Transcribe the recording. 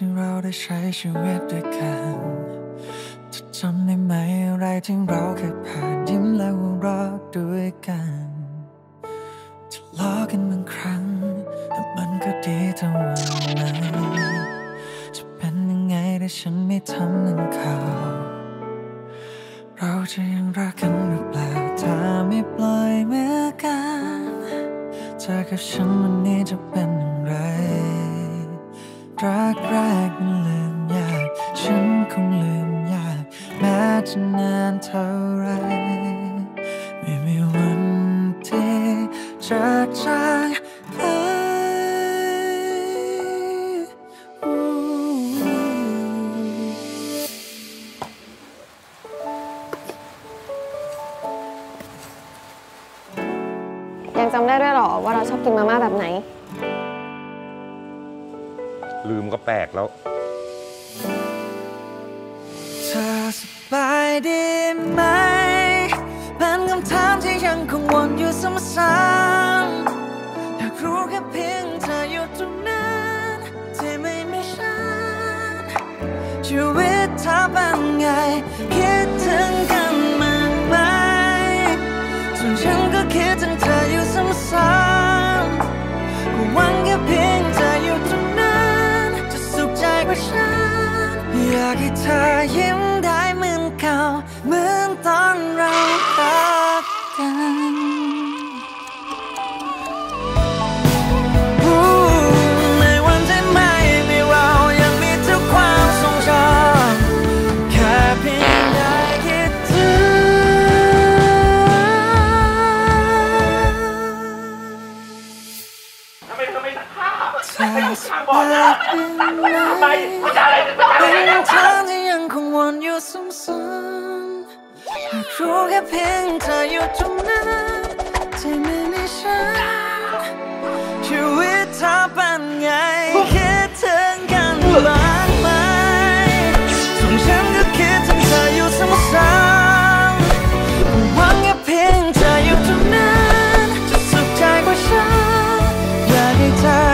ที่เราได้ใช้ชีวิตด้วยกันจะจำได้ไหมอะไรที่เราเคยผ่านยิ้มและหัวเราะด้วยกันทะเลาะกันบางครั้งแต่มันก็ดีทั้งวันจะเป็นยังไงถ้าฉันไม่ทำหนึ่งข่าวเราจะยังรักกันหรือเปล่าถ้าไม่ปล่อยมือกันเธอกับฉันวันนี้จะเป็นอย่างไรรักแรกมันลืมยากฉันคงลืมยากแม้จะนานเท่าไรไม่มีวันที่จะจากไปยังจำได้ด้วยหรอว่าเราชอบกินมาม่าแบบไหนลืมก็แปลกแล้วเธอสบายดีไหมเป็นคำถามที่ยังคงวนอยู่ซ้ำๆอยากรู้แค่เพียงเธออยู่ตรงนั้นที่ไม่มีฉันชีวิตเธอเป็นไงคิดถึงกันมากไหมส่วนฉันก็คิดถึงเธออยู่ซ้ำๆก็หวังแค่เพียงเธออยู่ตรงนั้นอยากให้เธอยิ้มได้เหมือนเก่าเหมือนตอนเรารักกันในวันที่ไม่มีเรายังมีทุกความทรงจำแค่เพียงได้คิดถึงทำไมเธอไม่ตัดภาพไม่ต้องข้างบอลนะเป็นทางที่ยังคงวนอยู่ซ้ำๆหากรู้แค่เพียงเธออยู่ตรงนั้นที่ไม่มีฉันชีวิตเธอเป็นไงคิดถึงกันบ้างไหมส่วนฉันก็คิดถึงเธออยู่ซ้ำๆหวังแค่เพียงเธออยู่ตรงนั้นจะสุขใจกว่าฉันอยากให้เธอ